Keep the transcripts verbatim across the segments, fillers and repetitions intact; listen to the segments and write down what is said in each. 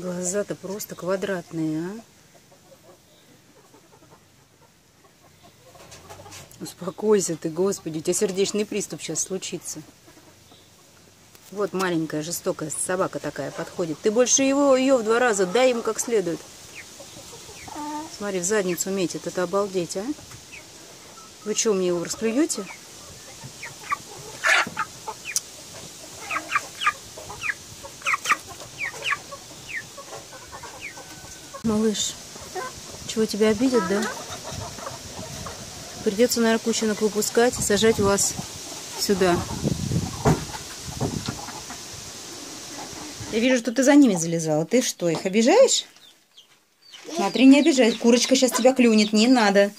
Глаза-то просто квадратные, а? Успокойся ты, Господи, у тебя сердечный приступ сейчас случится. Вот маленькая жестокая собака такая подходит. Ты больше его, ее в два раза дай ему как следует. Смотри, в задницу метит, это обалдеть, а? Вы что, мне его расплюете? Малыш, чего, тебя обидят, да? Придется, наверное, кученок выпускать и сажать вас сюда. Я вижу, что ты за ними залезала. Ты что, их обижаешь? Смотри, не обижай. Курочка сейчас тебя клюнет. Не надо.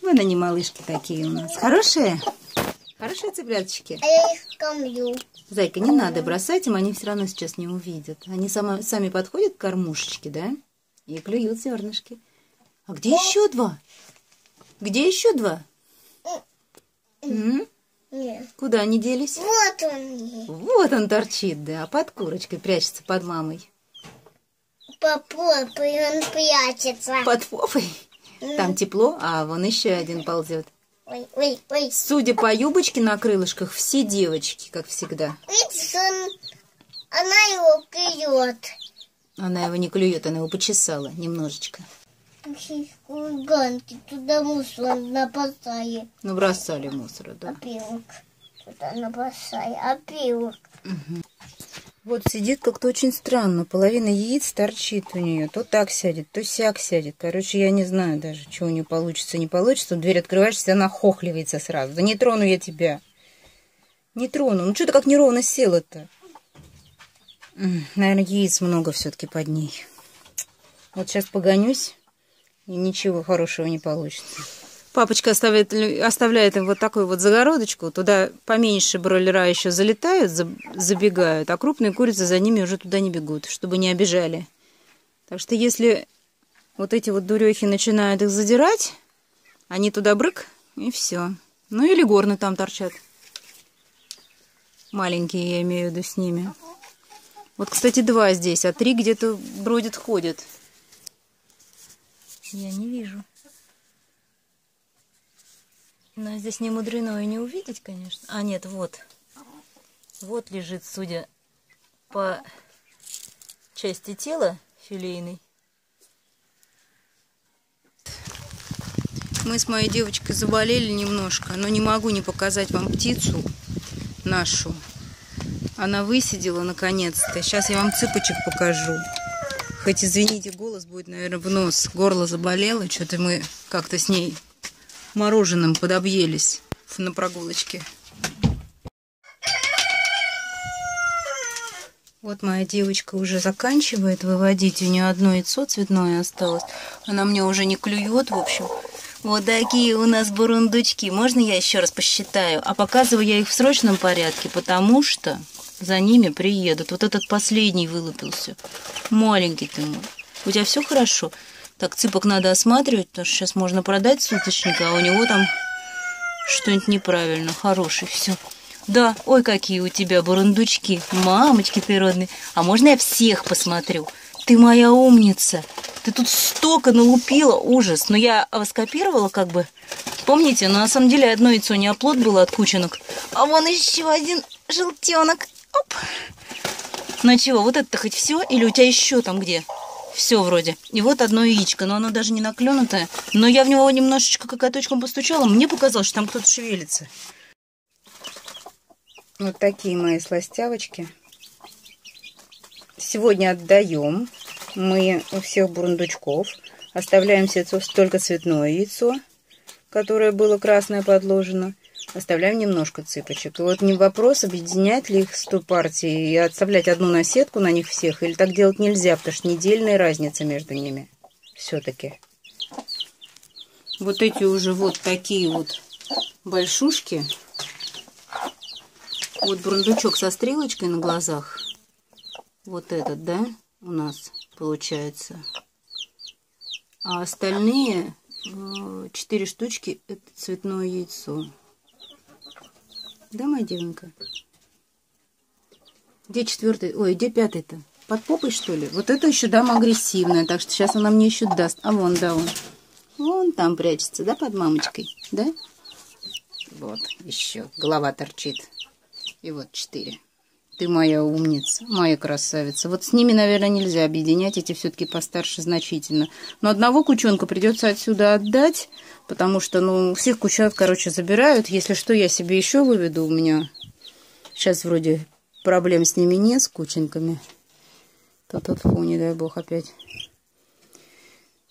Вон они, малышки такие у нас. Хорошие? Хорошие цыпляточки? А я их кормлю. Зайка, не надо бросать им. Они все равно сейчас не увидят. Они сама, сами подходят к кормушечке, да? И клюют зернышки. А где еще два? Где еще два? М? Нет. Куда они делись? Вот он. Вот он торчит, да, под курочкой прячется, под мамой. Под попой он прячется. Под попой? Mm. Там тепло, а вон еще один ползет. Ой, ой, ой. Судя по юбочке на крылышках, все девочки, как всегда. Видишь, он... она его клюет. Она его не клюет, она его почесала немножечко. Гонки, туда мусор набросали. Ну, бросали мусор, да? Опилок. Туда набросали. Опилок. Угу. Вот сидит как-то очень странно. Половина яиц торчит у нее. То так сядет, то сяк сядет. Короче, я не знаю даже, что у нее получится, не получится. Дверь открываешься, она хохливается сразу. Да не трону я тебя. Не трону. Ну, что ты как неровно села-то? Наверное, яиц много все-таки под ней. Вот сейчас погонюсь. И ничего хорошего не получится. Папочка оставляет, оставляет им вот такую вот загородочку. Туда поменьше бройлера еще залетают, забегают, а крупные курицы за ними уже туда не бегут, чтобы не обижали. Так что если вот эти вот дурехи начинают их задирать, они туда брык, и все. Ну или горны там торчат. Маленькие, я имею в виду, с ними. Вот, кстати, два здесь, а три где-то бродят, ходят. Я не вижу. Но здесь не мудрено и не увидеть, конечно. А нет, вот. Вот лежит, судя по части тела филейной. Мы с моей девочкой заболели немножко, но не могу не показать вам птицу нашу. Она высидела наконец-то. Сейчас я вам цыпочек покажу. Хоть, извините, голос будет, наверное, в нос. Горло заболело. Что-то мы как-то с ней мороженым подобъелись на прогулочке. Вот моя девочка уже заканчивает выводить. У нее одно яйцо цветное осталось. Она мне уже не клюет, в общем. Вот такие у нас бурундучки. Можно я еще раз посчитаю? А показываю я их в срочном порядке, потому что... за ними приедут. Вот этот последний вылупился. Маленький ты мой. У тебя все хорошо? Так, цыпок надо осматривать, потому что сейчас можно продать суточника, а у него там что-нибудь неправильно. Хороший, все. Да, ой, какие у тебя бурундучки. Мамочки ты родные. А можно я всех посмотрю? Ты моя умница. Ты тут столько налупила. Ужас. Но я скопировала как бы. Помните, но на самом деле одно яйцо не оплот было от кученок. А вон еще один желтенок. Оп. Ну чего, вот это хоть все? Или у тебя еще там где? Все вроде. И вот одно яичко, но оно даже не наклюнутое. Но я в него немножечко кокоточком постучала. Мне показалось, что там кто-то шевелится. Вот такие мои сластявочки. Сегодня отдаем мы у всех бурундучков. Оставляем яйцо, только цветное яйцо, которое было красное подложено. Оставляем немножко цыпочек. И вот не вопрос, объединять ли их сто партий и отставлять одну на сетку на них всех, или так делать нельзя, потому что недельная разница между ними все-таки. Вот эти уже вот такие вот большушки. Вот бурундучок со стрелочкой на глазах. Вот этот, да, у нас получается. А остальные четыре штучки это цветное яйцо. Да, моя девонька? Где четвертый? Ой, где пятый-то? Под попой, что ли? Вот это еще дама агрессивная, так что сейчас она мне еще даст. А вон, да, он. Вон там прячется, да, под мамочкой? Да? Вот, еще. Голова торчит. И вот четыре. Ты моя умница, моя красавица. Вот с ними, наверное, нельзя объединять. Эти все-таки постарше значительно. Но одного кучонка придется отсюда отдать, потому что, ну, всех кучат, короче, забирают. Если что, я себе еще выведу. У меня сейчас вроде проблем с ними нет, с кученками. То-то, фу, не дай бог, опять.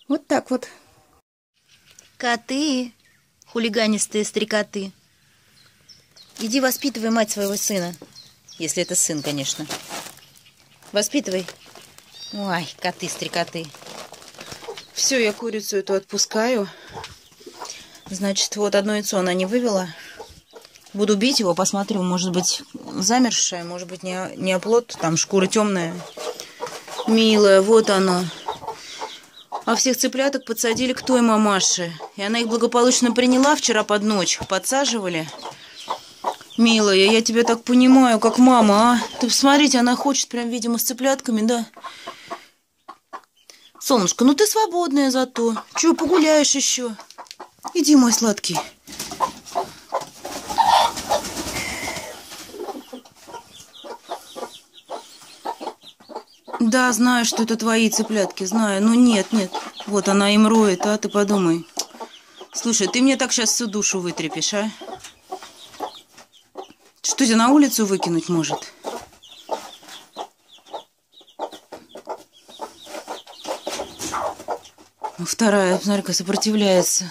Вот так вот. Коты, хулиганистые стрекоты. Иди воспитывай мать своего сына. Если это сын, конечно. Воспитывай. Ой, коты, стрекоты. Все, я курицу эту отпускаю. Значит, вот одно яйцо она не вывела. Буду бить его, посмотрю. Может быть, замерзшая, может быть, не оплод. Там шкура темная. Милая, вот она. А всех цыпляток подсадили к той мамаше. И она их благополучно приняла вчера под ночь. Подсаживали. Милая, я тебя так понимаю, как мама, а? Ты посмотрите, она хочет прям, видимо, с цыплятками, да? Солнышко, ну ты свободная зато. Чего, погуляешь еще? Иди, мой сладкий. Да, знаю, что это твои цыплятки, знаю. Ну нет, нет. Вот она им роет, а ты подумай. Слушай, ты мне так сейчас всю душу вытрепишь, а? Что тебя на улицу выкинуть может? Вторая, смотри-ка, сопротивляется.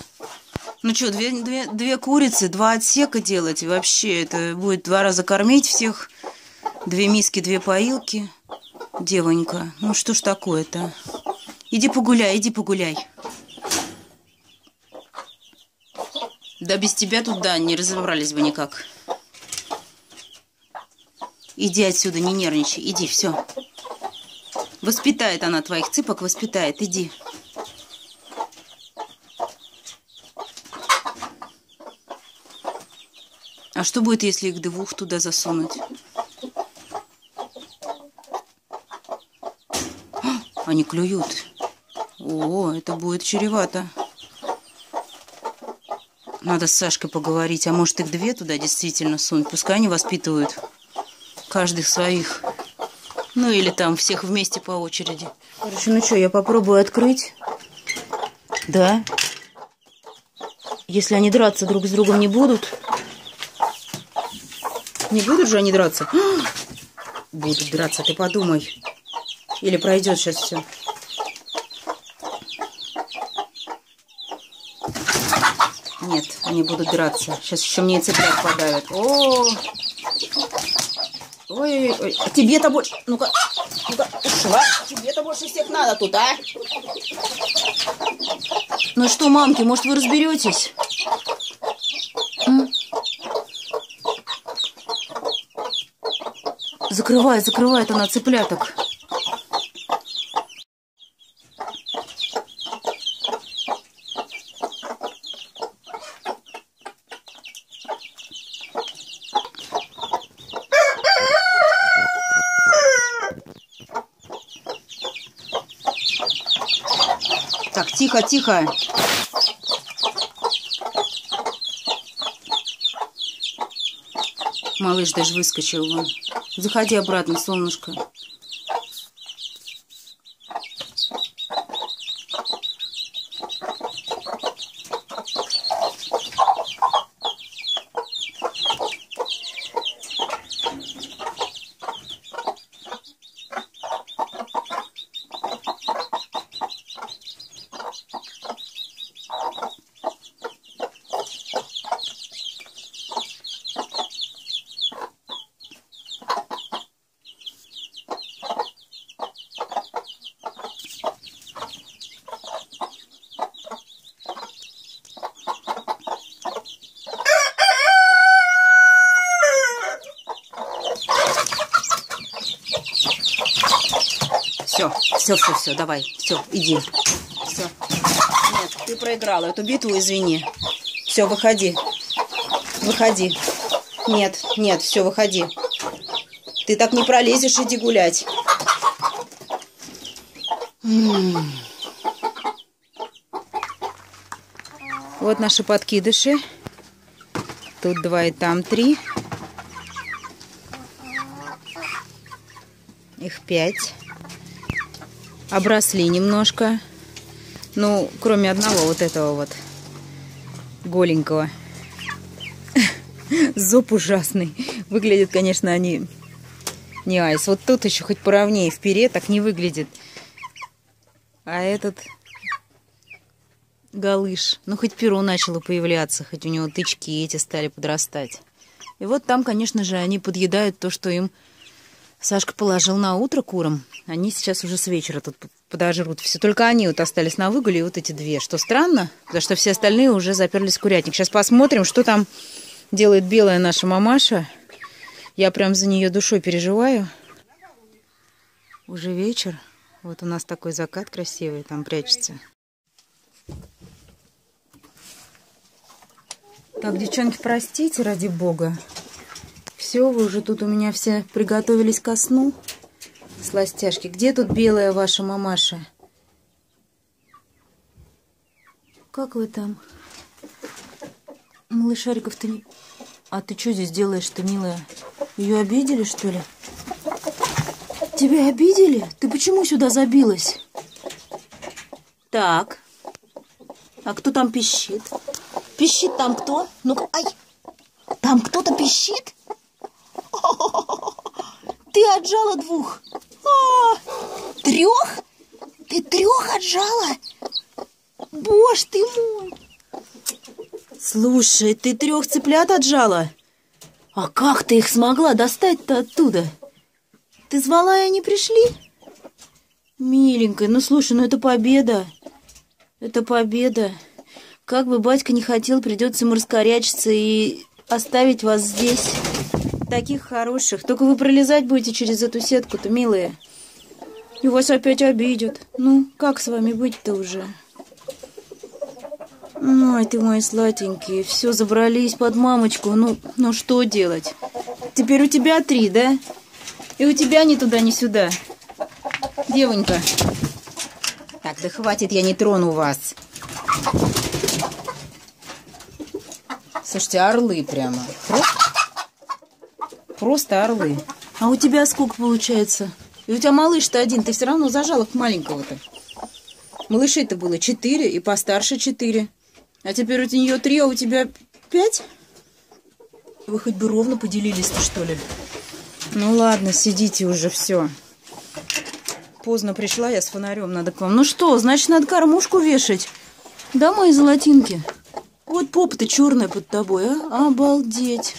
Ну что, две, две, две курицы, два отсека делать. Вообще, это будет два раза кормить всех. Две миски, две поилки. Девонька, ну что ж такое-то? Иди погуляй, иди погуляй. Да без тебя туда не разобрались бы никак. Иди отсюда, не нервничай, иди, все. Воспитает она твоих цыпок, воспитает, иди. А что будет, если их двух туда засунуть? О, они клюют. О, это будет чревато. Надо с Сашкой поговорить, а может их две туда действительно сунуть, пускай они воспитывают. Каждых своих. Ну, или там всех вместе по очереди. Короче, ну что, я попробую открыть. Да. Если они драться друг с другом не будут. Не будут же они драться? Будут драться, ты подумай. Или пройдет сейчас все. Нет, они будут драться. Сейчас еще мне и цыплят подавят. О-о-о! Ой-ой-ой, а тебе-то больше... Ну-ка, ну-ка, ушла. Тебе-то больше всех надо тут, а? Ну что, мамки, может, вы разберетесь? М? Закрывает, закрывает она цыпляток. Так, тихо, тихо. Малыш даже выскочил вон. Заходи обратно, солнышко. Все, все, все, все, давай, все, иди. Все. Нет, ты проиграла эту битву, извини. Все, выходи. Выходи. Нет, нет, все, выходи. Ты так не пролезешь, иди гулять. Вот наши подкидыши. Тут два и там три. Их пять. Обросли немножко. Ну, кроме одного вот этого вот голенького. Зоб ужасный. Выглядят, конечно, они не айс. Вот тут еще хоть поровнее в перье, так не выглядит. А этот галыш. Ну, хоть перо начало появляться, хоть у него тычки эти стали подрастать. И вот там, конечно же, они подъедают то, что им Сашка положил на утро курам. Они сейчас уже с вечера тут подожрут все. Только они вот остались на выгуле, и вот эти две. Что странно, потому что все остальные уже заперлись в курятник. Сейчас посмотрим, что там делает белая наша мамаша. Я прям за нее душой переживаю. Уже вечер. Вот у нас такой закат красивый, там прячется. Так, девчонки, простите, ради бога. Все, вы уже тут у меня все приготовились ко сну. Сластяшки. Где тут белая ваша мамаша? Как вы там? Малышариков, ты не... А ты что здесь делаешь-то, милая? Ее обидели, что ли? Тебя обидели? Ты почему сюда забилась? Так. А кто там пищит? Пищит там кто? Ну-ка, ай! Там кто-то пищит? Ты отжала двух. Трех? Ты трех отжала? Боже ты мой! Слушай, ты трех цыплят отжала? А как ты их смогла достать-то оттуда? Ты звала, и они пришли? Миленькая, ну слушай, ну это победа. Это победа. Как бы батька не хотел, придется ему раскорячиться и оставить вас здесь. Таких хороших. Только вы пролезать будете через эту сетку-то, милые. И вас опять обидят. Ну, как с вами быть-то уже? Ой, ты мои сладенькие. Все, забрались под мамочку. Ну, ну что делать? Теперь у тебя три, да? И у тебя ни туда, ни сюда. Девонька. Так, да хватит, я не трону вас. Слушайте, орлы прямо. Просто, просто орлы. А у тебя сколько получается? И у тебя малыш-то один. Ты все равно зажала к маленького-то. Малышей-то было четыре и постарше четыре. А теперь у нее три, а у тебя пять? Вы хоть бы ровно поделились-то, что ли? Ну ладно, сидите уже, все. Поздно пришла я с фонарем, надо к вам. Ну что, значит, надо кормушку вешать. Да, мои золотинки? Вот попа-то черная под тобой, а? Обалдеть.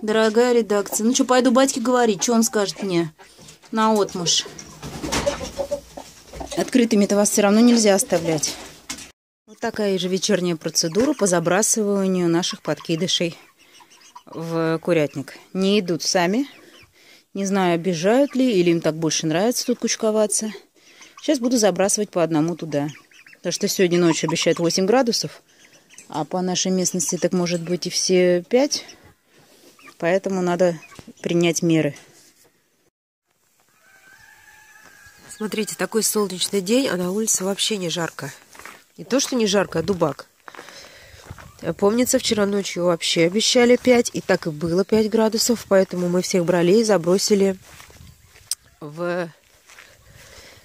Дорогая редакция. Ну что, пойду батьке говорить, что он скажет мне наотмашь. Открытыми-то вас все равно нельзя оставлять. Вот такая же вечерняя процедура по забрасыванию наших подкидышей в курятник. Не идут сами. Не знаю, обижают ли, или им так больше нравится тут кучковаться. Сейчас буду забрасывать по одному туда. Потому что сегодня ночью обещают восемь градусов. А по нашей местности так может быть и все пять. Поэтому надо принять меры. Смотрите, такой солнечный день, а на улице вообще не жарко. Не то, что не жарко, а дубак. Помнится, вчера ночью вообще обещали пять, и так и было пять градусов. Поэтому мы всех брали и забросили в,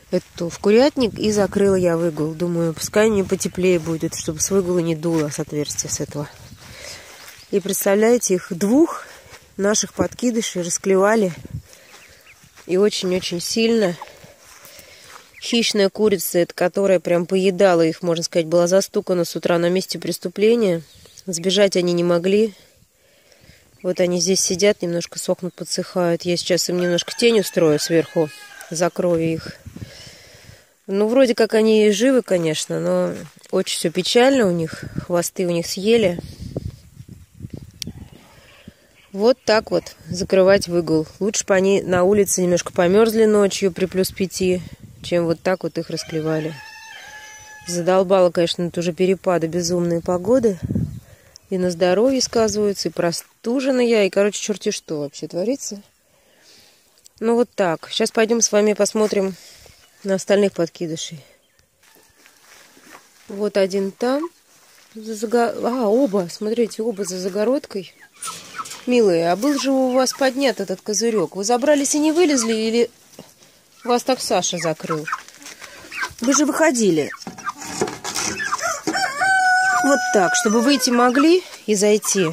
эту, в курятник. И закрыла я выгул. Думаю, пускай не потеплее будет, чтобы с выгула не дуло с отверстия с этого. И представляете, их двух наших подкидышей расклевали. И очень-очень сильно. Хищная курица, это которая прям поедала их, можно сказать, была застукана с утра на месте преступления. Сбежать они не могли. Вот они здесь сидят, немножко сохнут, подсыхают. Я сейчас им немножко тень устрою сверху, закрою их. Ну, вроде как они живы, конечно, но очень все печально у них. Хвосты у них съели. Вот так вот закрывать выгул. Лучше бы они на улице немножко померзли ночью при плюс пяти. Чем вот так вот их расклевали. Задолбало, конечно, тут уже перепады безумные погоды. И на здоровье сказываются, и простужена я, и, короче, черти что вообще творится. Ну, вот так. Сейчас пойдем с вами посмотрим на остальных подкидышей. Вот один там. За загор... А, оба, смотрите, оба за загородкой. Милые, а был же у вас поднят этот козырек. Вы забрались и не вылезли, или вас так Саша закрыл? Вы же выходили. Вот так, чтобы выйти могли и зайти.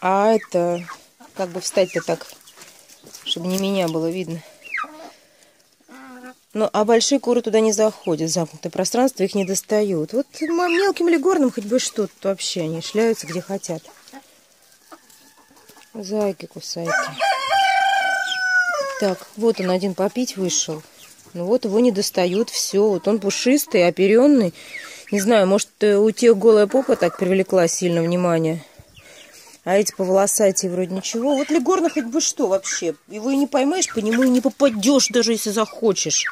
А это, как бы встать-то так, чтобы не меня было видно. Ну, а большие куры туда не заходят, замкнутое пространство, их не достают. Вот мелким легорным хоть бы что-то вообще, они шляются где хотят. Зайки, кусайки. Так, вот он один попить вышел. Ну вот его не достают, все. Вот он пушистый, оперенный. Не знаю, может, у тех голая попа так привлекла сильно внимание. А эти поволосатые вроде ничего. Вот легорна хоть бы что вообще. Его и не поймаешь, по нему и не попадешь, даже если захочешь.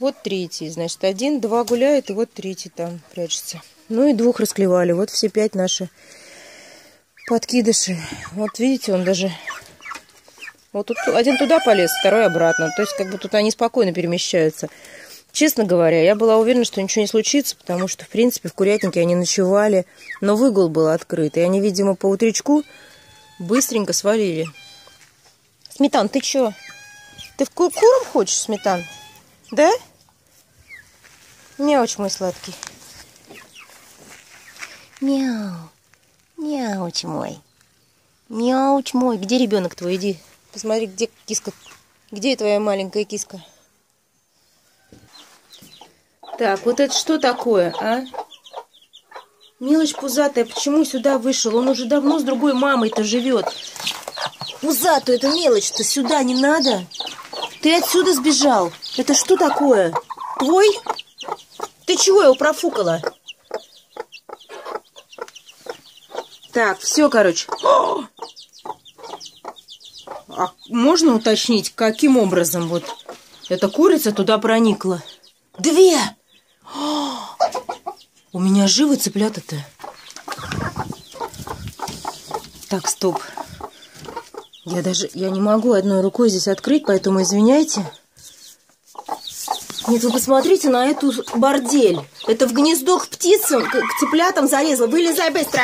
Вот третий, значит, один, два гуляет, и вот третий там прячется. Ну и двух расклевали. Вот все пять наши подкидыши. Вот видите, он даже... Вот тут один туда полез, второй обратно. То есть как бы тут они спокойно перемещаются. Честно говоря, я была уверена, что ничего не случится, потому что, в принципе, в курятнике они ночевали, но выгул был открыт, и они, видимо, по утречку быстренько свалили. Сметан, ты чё? Ты в ку куром хочешь, Сметан? Да? Мяуч мой сладкий. Мяу. Мяуч мой. Мяуч мой. Где ребенок твой? Иди. Посмотри, где киска. Где твоя маленькая киска? Так, вот это что такое, а? Мелочь пузатая, почему сюда вышел? Он уже давно с другой мамой-то живет. Пузатую эту мелочь-то сюда не надо. Ты отсюда сбежал. Это что такое? Твой? Ты чего его профукала? Так, все, короче. А можно уточнить, каким образом вот эта курица туда проникла? Две! У меня живы цыплята-то. Так, стоп. Я даже я не могу одной рукой здесь открыть, поэтому извиняйте. Нет, вы посмотрите на эту бордель. Это в гнездо к птицам, к цыплятам залезла. Вылезай быстро!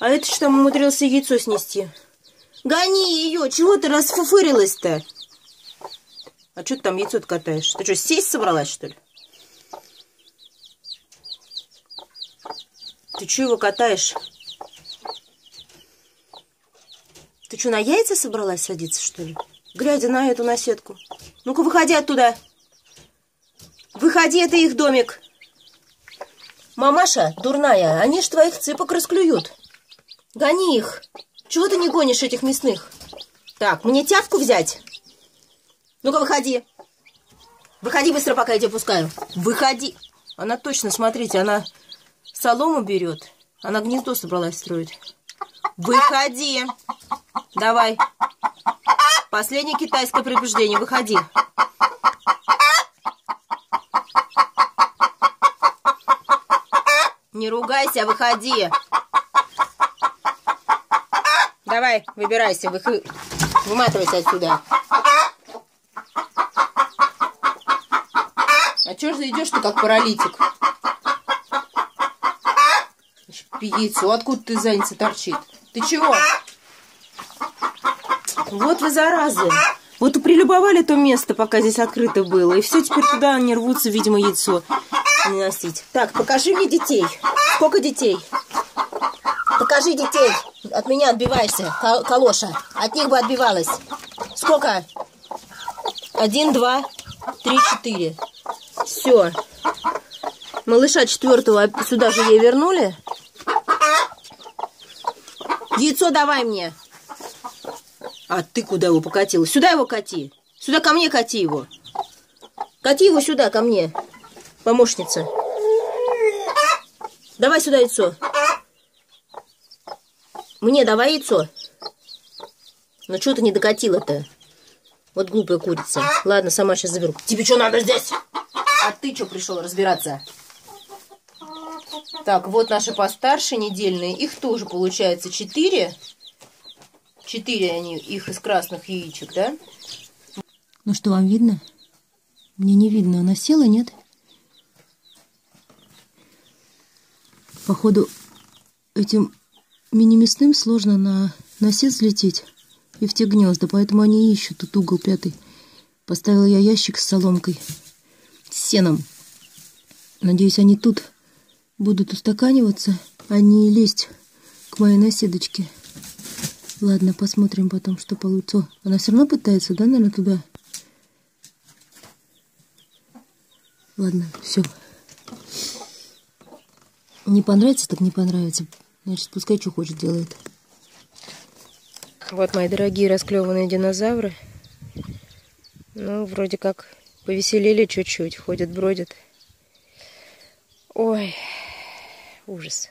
А это что там умудрился яйцо снести? Гони ее! Чего ты расфуфырилась-то? А что ты там яйцо катаешь? Ты что, сесть собралась, что ли? Ты что его катаешь? Ты что, на яйца собралась садиться, что ли? Глядя на эту наседку. Ну-ка, выходи оттуда. Выходи, это их домик. Мамаша дурная, они ж твоих цыпок расклюют. Гони их. Чего ты не гонишь этих мясных? Так, мне тявку взять? Ну-ка, выходи. Выходи быстро, пока я тебя пускаю. Выходи. Она точно, смотрите, она солому берет. Она гнездо собралась строить. Выходи. Давай. Последнее китайское предупреждение. Выходи. Не ругайся, а выходи. Давай, выбирайся. Выход... Выматывайся отсюда. А чё же идешь ты как паралитик? Яйцо, откуда ты задница торчит? Ты чего? Вот вы заразы. Вот и прилюбовали то место, пока здесь открыто было. И все теперь туда они рвутся, видимо, яйцо не носить. Так, покажи мне детей. Сколько детей? Покажи детей. От меня отбиваешься, калоша. От них бы отбивалась. Сколько? Один, два, три, четыре. Все. Малыша четвертого сюда же ей вернули. Яйцо давай мне. А ты куда его покатила? Сюда его кати. Сюда ко мне кати его. Кати его сюда ко мне, помощница. Давай сюда яйцо. Мне давай яйцо. Ну что ты не докатила-то? Вот глупая курица. Ладно, сама сейчас заберу. Тебе что надо здесь? А ты что пришел разбираться? Так, вот наши постарше недельные. Их тоже получается четыре. четыре они, их из красных яичек, да? Ну что, вам видно? Мне не видно. Она села, нет? Походу, этим мини-мясным сложно на, на сет взлететь и в те гнезда, поэтому они ищут тут угол пятый. Поставила я ящик с соломкой, с сеном. Надеюсь, они тут будут устаканиваться, а не лезть к моей наседочке. Ладно, посмотрим потом, что получится. Она все равно пытается, да, наверное, туда? Ладно, все. Не понравится, так не понравится. Значит, пускай что хочет делает. Вот мои дорогие расклеванные динозавры. Ну, вроде как повеселели чуть-чуть. Ходят, бродят. Ой, ужас.